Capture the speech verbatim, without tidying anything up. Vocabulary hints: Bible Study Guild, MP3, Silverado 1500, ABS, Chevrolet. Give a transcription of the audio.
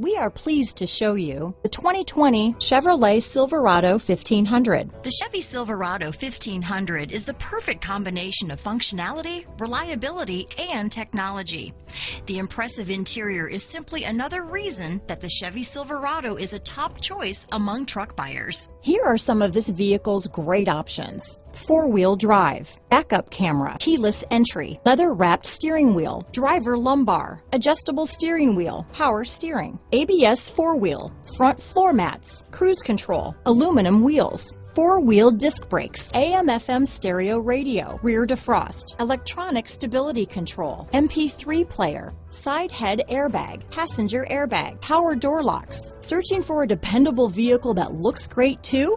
We are pleased to show you the twenty twenty Chevrolet Silverado fifteen hundred. The Chevy Silverado fifteen hundred is the perfect combination of functionality, reliability, and technology. The impressive interior is simply another reason that the Chevy Silverado is a top choice among truck buyers. Here are some of this vehicle's great options: four-wheel drive, backup camera, keyless entry, leather-wrapped steering wheel, driver lumbar, adjustable steering wheel, power steering, A B S four-wheel, front floor mats, cruise control, aluminum wheels, four-wheel disc brakes, A M F M stereo radio, rear defrost, electronic stability control, M P three player, side head airbag, passenger airbag, power door locks. Searching for a dependable vehicle that looks great too?